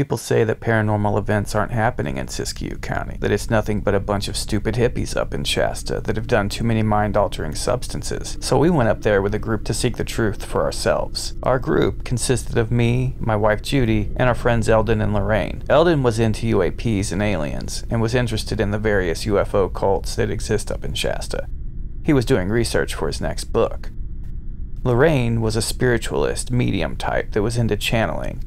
People say that paranormal events aren't happening in Siskiyou County, that it's nothing but a bunch of stupid hippies up in Shasta that have done too many mind-altering substances. So we went up there with a group to seek the truth for ourselves. Our group consisted of me, my wife Judy, and our friends Eldon and Lorraine. Eldon was into UAPs and aliens, and was interested in the various UFO cults that exist up in Shasta. He was doing research for his next book. Lorraine was a spiritualist, medium type that was into channeling.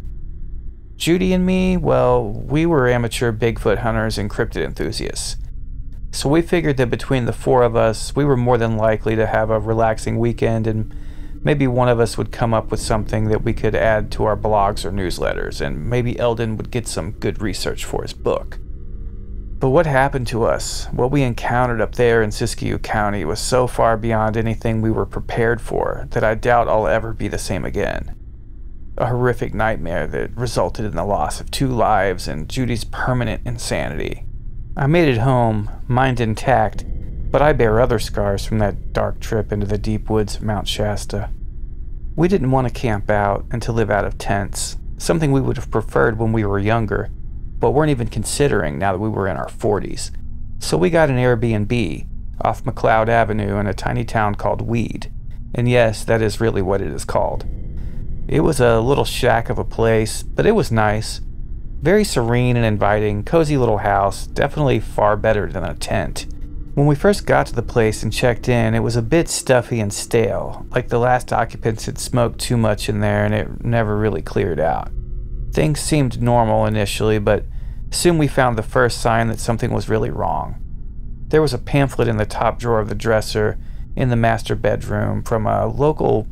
Judy and me, well, we were amateur Bigfoot hunters and cryptid enthusiasts. So we figured that between the four of us, we were more than likely to have a relaxing weekend, and maybe one of us would come up with something that we could add to our blogs or newsletters, and maybe Eldon would get some good research for his book. But what happened to us, what we encountered up there in Siskiyou County, was so far beyond anything we were prepared for that I doubt I'll ever be the same again. A horrific nightmare that resulted in the loss of 2 lives and Judy's permanent insanity. I made it home, mind intact, but I bear other scars from that dark trip into the deep woods of Mount Shasta. We didn't want to camp out and to live out of tents, something we would have preferred when we were younger, but weren't even considering now that we were in our 40s. So we got an Airbnb off McCloud Avenue in a tiny town called Weed. And yes, that is really what it is called. It was a little shack of a place, but it was nice. Very serene and inviting, cozy little house, definitely far better than a tent. When we first got to the place and checked in, it was a bit stuffy and stale, like the last occupants had smoked too much in there and it never really cleared out. Things seemed normal initially, but soon we found the first sign that something was really wrong. There was a pamphlet in the top drawer of the dresser in the master bedroom from a local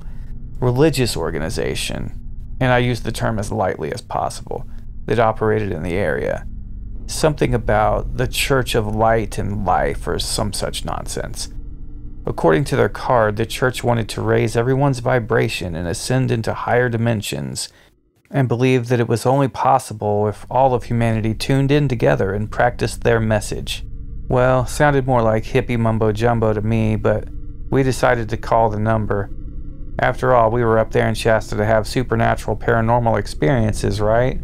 religious organization, and I use the term as lightly as possible, that operated in the area. Something about the Church of Light and Life or some such nonsense. According to their card, the church wanted to raise everyone's vibration and ascend into higher dimensions, and believed that it was only possible if all of humanity tuned in together and practiced their message. Well, sounded more like hippie mumbo jumbo to me, but we decided to call the number. After all, we were up there in Shasta to have supernatural paranormal experiences, right?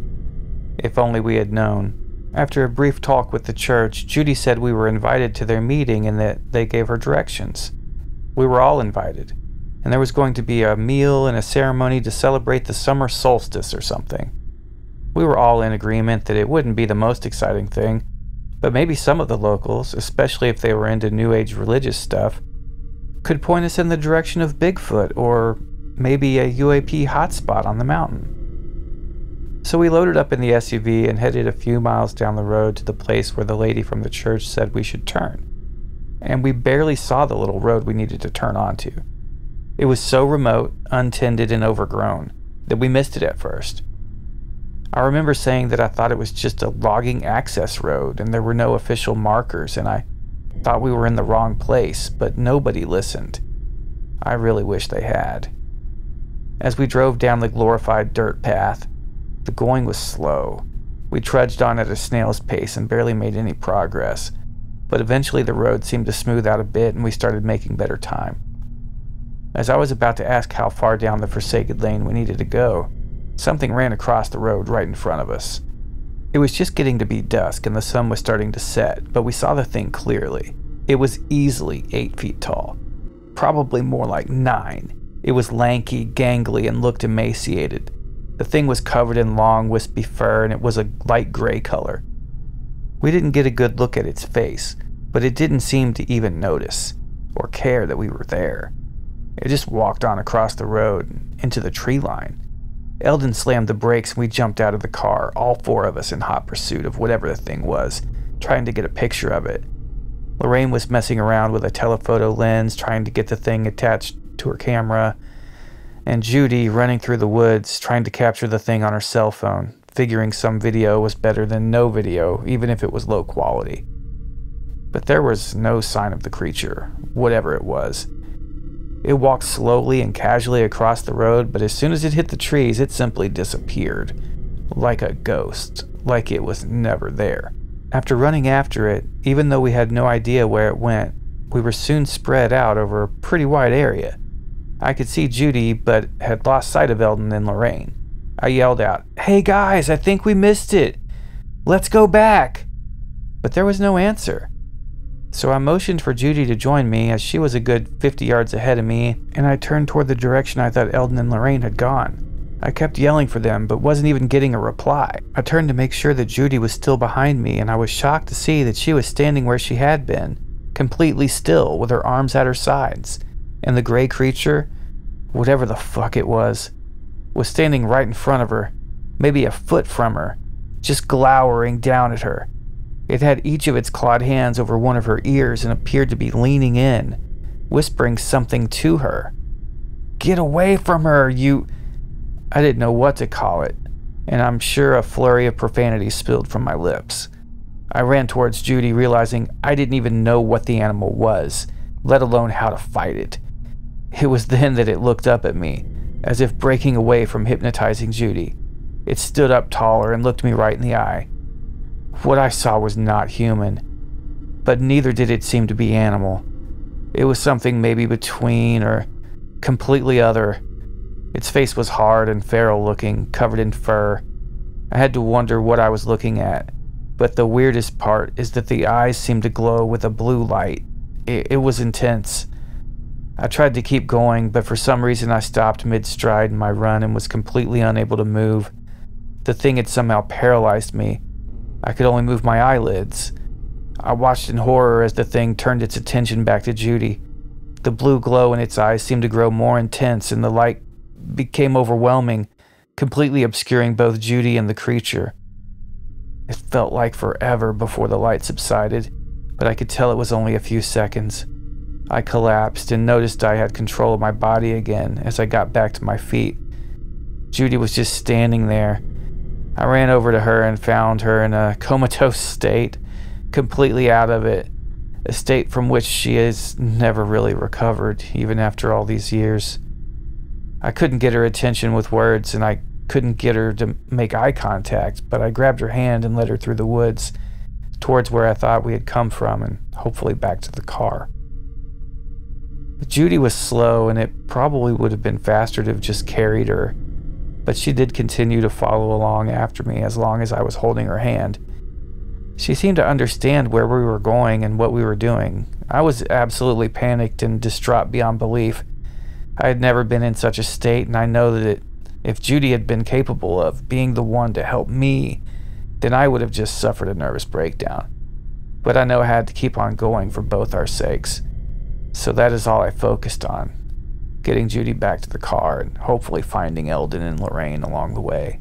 If only we had known. After a brief talk with the church, Judy said we were invited to their meeting and that they gave her directions. We were all invited, and there was going to be a meal and a ceremony to celebrate the summer solstice or something. We were all in agreement that it wouldn't be the most exciting thing, but maybe some of the locals, especially if they were into New Age religious stuff, could point us in the direction of Bigfoot or maybe a UAP hotspot on the mountain. So we loaded up in the SUV and headed a few miles down the road to the place where the lady from the church said we should turn. And we barely saw the little road we needed to turn onto. It was so remote, untended, and overgrown that we missed it at first. I remember saying that I thought it was just a logging access road and there were no official markers, and I thought we were in the wrong place, but nobody listened. I really wish they had. As we drove down the glorified dirt path, the going was slow. We trudged on at a snail's pace and barely made any progress, but eventually the road seemed to smooth out a bit and we started making better time. As I was about to ask how far down the forsaken lane we needed to go, something ran across the road right in front of us. It was just getting to be dusk and the sun was starting to set, but we saw the thing clearly. It was easily 8 feet tall, probably more like 9. It was lanky, gangly, and looked emaciated. The thing was covered in long, wispy fur, and it was a light gray color. We didn't get a good look at its face, but it didn't seem to even notice or care that we were there. It just walked on across the road into the tree line. Eldon slammed the brakes and we jumped out of the car, all 4 of us in hot pursuit of whatever the thing was, trying to get a picture of it. Lorraine was messing around with a telephoto lens, trying to get the thing attached to her camera, and Judy running through the woods, trying to capture the thing on her cell phone, figuring some video was better than no video, even if it was low quality. But there was no sign of the creature, whatever it was. It walked slowly and casually across the road, but as soon as it hit the trees, it simply disappeared. Like a ghost. Like it was never there. After running after it, even though we had no idea where it went, we were soon spread out over a pretty wide area. I could see Judy, but had lost sight of Eldon and Lorraine. I yelled out, "Hey guys, I think we missed it. Let's go back." But there was no answer. So I motioned for Judy to join me, as she was a good 50 yards ahead of me, and I turned toward the direction I thought Eldon and Lorraine had gone. I kept yelling for them, but wasn't even getting a reply. I turned to make sure that Judy was still behind me, and I was shocked to see that she was standing where she had been, completely still, with her arms at her sides. And the gray creature, whatever the fuck it was standing right in front of her, maybe a foot from her, just glowering down at her. It had each of its clawed hands over one of her ears and appeared to be leaning in, whispering something to her. "Get away from her, you..." I didn't know what to call it, and I'm sure a flurry of profanity spilled from my lips. I ran towards Judy, realizing I didn't even know what the animal was, let alone how to fight it. It was then that it looked up at me, as if breaking away from hypnotizing Judy. It stood up taller and looked me right in the eye. What I saw was not human, but neither did it seem to be animal. It was something maybe between or completely other. Its face was hard and feral looking, covered in fur. I had to wonder what I was looking at, but the weirdest part is that the eyes seemed to glow with a blue light. It was intense. I tried to keep going, but for some reason I stopped mid-stride in my run and was completely unable to move. The thing had somehow paralyzed me. I could only move my eyelids. I watched in horror as the thing turned its attention back to Judy. The blue glow in its eyes seemed to grow more intense, and the light became overwhelming, completely obscuring both Judy and the creature. It felt like forever before the light subsided, but I could tell it was only a few seconds. I collapsed and noticed I had control of my body again as I got back to my feet. Judy was just standing there. I ran over to her and found her in a comatose state, completely out of it, a state from which she has never really recovered, even after all these years. I couldn't get her attention with words, and I couldn't get her to make eye contact, but I grabbed her hand and led her through the woods, towards where I thought we had come from, and hopefully back to the car. But Judy was slow, and it probably would have been faster to have just carried her. But she did continue to follow along after me as long as I was holding her hand. She seemed to understand where we were going and what we were doing. I was absolutely panicked and distraught beyond belief. I had never been in such a state, and I know that if Judy had been capable of being the one to help me, then I would have just suffered a nervous breakdown. But I know I had to keep on going for both our sakes. So that is all I focused on. Getting Judy back to the car and hopefully finding Eldon and Lorraine along the way.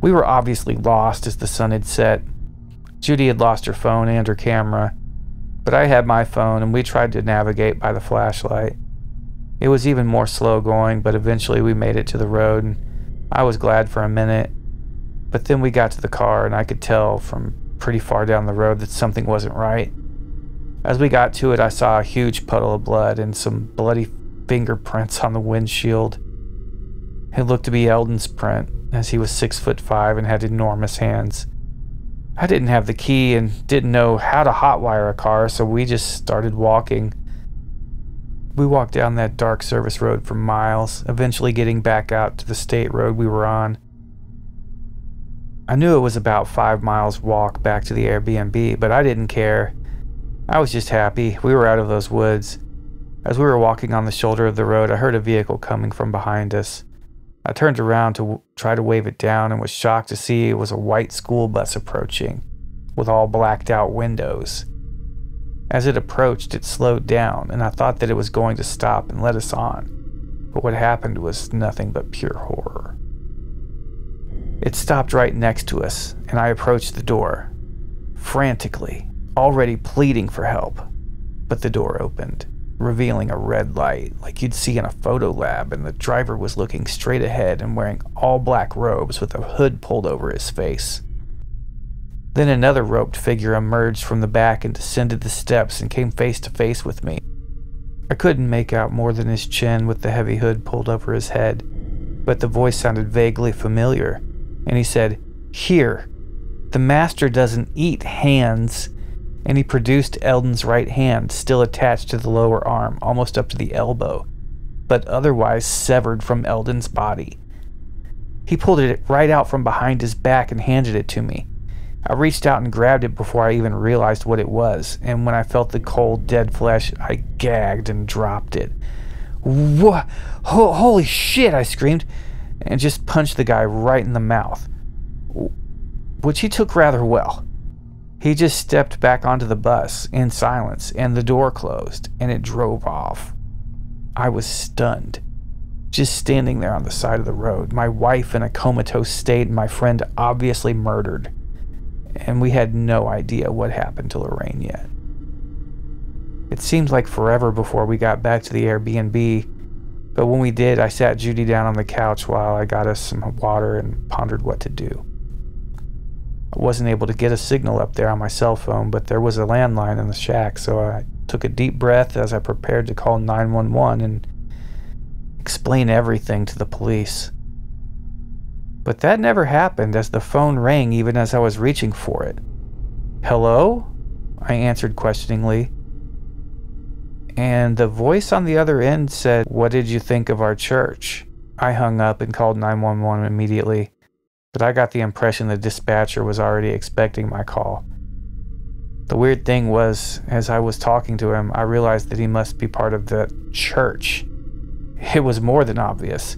We were obviously lost as the sun had set. Judy had lost her phone and her camera, but I had my phone and we tried to navigate by the flashlight. It was even more slow going, but eventually we made it to the road and I was glad for a minute. But then we got to the car and I could tell from pretty far down the road that something wasn't right. As we got to it, I saw a huge puddle of blood and some bloody fingerprints on the windshield. It looked to be Eldon's print, as he was 6'5" and had enormous hands. I didn't have the key and didn't know how to hotwire a car, so we just started walking. We walked down that dark service road for miles, eventually getting back out to the state road we were on. I knew it was about 5 miles walk back to the Airbnb, but I didn't care. I was just happy we were out of those woods. As we were walking on the shoulder of the road, I heard a vehicle coming from behind us. I turned around to try to wave it down and was shocked to see it was a white school bus approaching, with all blacked out windows. As it approached, it slowed down, and I thought that it was going to stop and let us on. But what happened was nothing but pure horror. It stopped right next to us, and I approached the door, frantically, already pleading for help. But the door opened, revealing a red light like you'd see in a photo lab, and the driver was looking straight ahead and wearing all black robes with a hood pulled over his face. Then another roped figure emerged from the back and descended the steps and came face to face with me. I couldn't make out more than his chin with the heavy hood pulled over his head, but the voice sounded vaguely familiar, and he said, "Here, the master doesn't eat hands." And he produced Eldon's right hand, still attached to the lower arm, almost up to the elbow, but otherwise severed from Eldon's body. He pulled it right out from behind his back and handed it to me. I reached out and grabbed it before I even realized what it was, and when I felt the cold, dead flesh, I gagged and dropped it. "What? Holy shit!" I screamed, and just punched the guy right in the mouth, which he took rather well. He just stepped back onto the bus in silence, and the door closed, and it drove off. I was stunned, just standing there on the side of the road, my wife in a comatose state, and my friend obviously murdered. And we had no idea what happened to Lorraine yet. It seemed like forever before we got back to the Airbnb, but when we did, I sat Judy down on the couch while I got us some water and pondered what to do. I wasn't able to get a signal up there on my cell phone, but there was a landline in the shack, so I took a deep breath as I prepared to call 911 and explain everything to the police. But that never happened, as the phone rang even as I was reaching for it. "Hello?" I answered questioningly. And the voice on the other end said, "What did you think of our church?" I hung up and called 911 immediately, but I got the impression the dispatcher was already expecting my call. The weird thing was, as I was talking to him, I realized that he must be part of the church. It was more than obvious.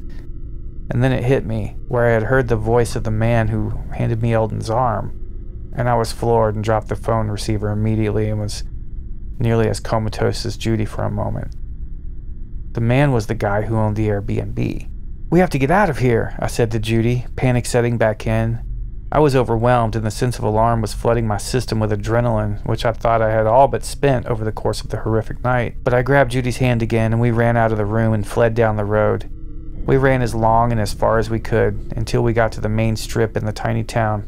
And then it hit me, where I had heard the voice of the man who handed me Eldon's arm, and I was floored and dropped the phone receiver immediately and was nearly as comatose as Judy for a moment. The man was the guy who owned the Airbnb. "We have to get out of here," I said to Judy, panic setting back in. I was overwhelmed, and the sense of alarm was flooding my system with adrenaline, which I thought I had all but spent over the course of the horrific night. But I grabbed Judy's hand again, and we ran out of the room and fled down the road. We ran as long and as far as we could, until we got to the main strip in the tiny town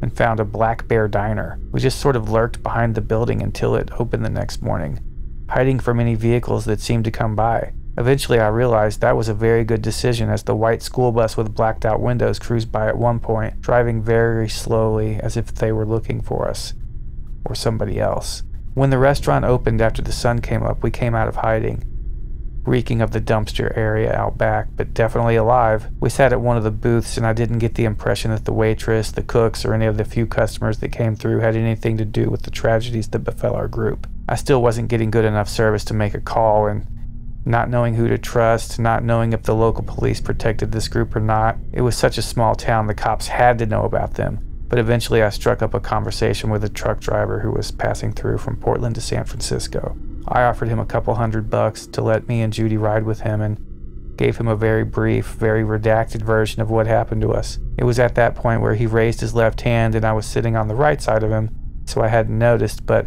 and found a Black Bear Diner. We just sort of lurked behind the building until it opened the next morning, hiding from any vehicles that seemed to come by. Eventually I realized that was a very good decision, as the white school bus with blacked out windows cruised by at one point, driving very slowly as if they were looking for us, or somebody else. When the restaurant opened after the sun came up, we came out of hiding, reeking of the dumpster area out back, but definitely alive. We sat at one of the booths, and I didn't get the impression that the waitress, the cooks, or any of the few customers that came through had anything to do with the tragedies that befell our group. I still wasn't getting good enough service to make a call, and not knowing who to trust, not knowing if the local police protected this group or not. It was such a small town, the cops had to know about them. But eventually I struck up a conversation with a truck driver who was passing through from Portland to San Francisco. I offered him a couple $100 to let me and Judy ride with him, and gave him a very brief, very redacted version of what happened to us. It was at that point where he raised his left hand, and I was sitting on the right side of him, so I hadn't noticed, but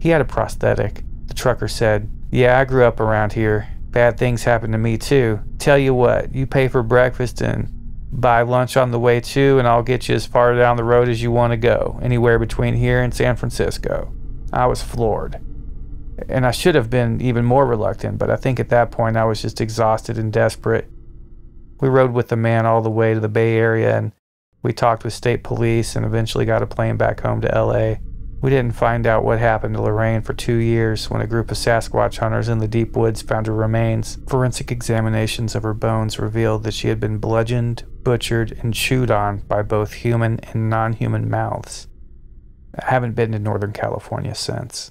he had a prosthetic. The trucker said, "Yeah, I grew up around here. Bad things happened to me too. Tell you what, you pay for breakfast and buy lunch on the way too, and I'll get you as far down the road as you want to go, anywhere between here and San Francisco." I was floored, and I should have been even more reluctant, but I think at that point I was just exhausted and desperate. We rode with the man all the way to the Bay Area, and we talked with state police, and eventually got a plane back home to LA. We didn't find out what happened to Lorraine for 2 years, when a group of Sasquatch hunters in the deep woods found her remains. Forensic examinations of her bones revealed that she had been bludgeoned, butchered, and chewed on by both human and non-human mouths. I haven't been to Northern California since.